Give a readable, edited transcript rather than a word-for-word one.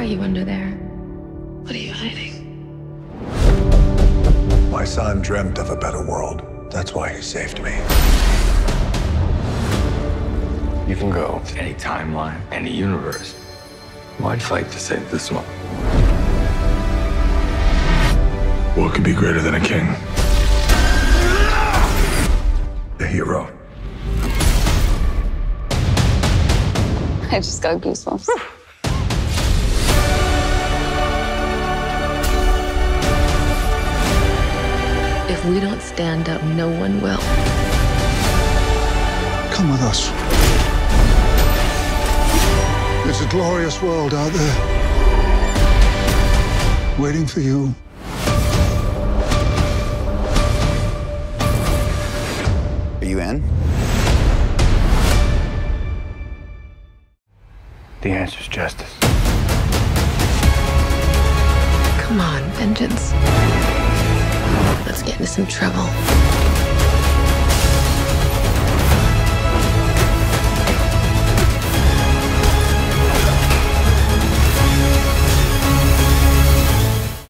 are you under there? What are you hiding? My son dreamt of a better world. That's why he saved me. You can go to any timeline, any universe. I'd fight to save this one. What could be greater than a king? A hero. I just got goosebumps. If we don't stand up, no one will. Come with us. There's a glorious world out there, waiting for you. Are you in? The answer's justice. Come on, vengeance. Let's get into some trouble.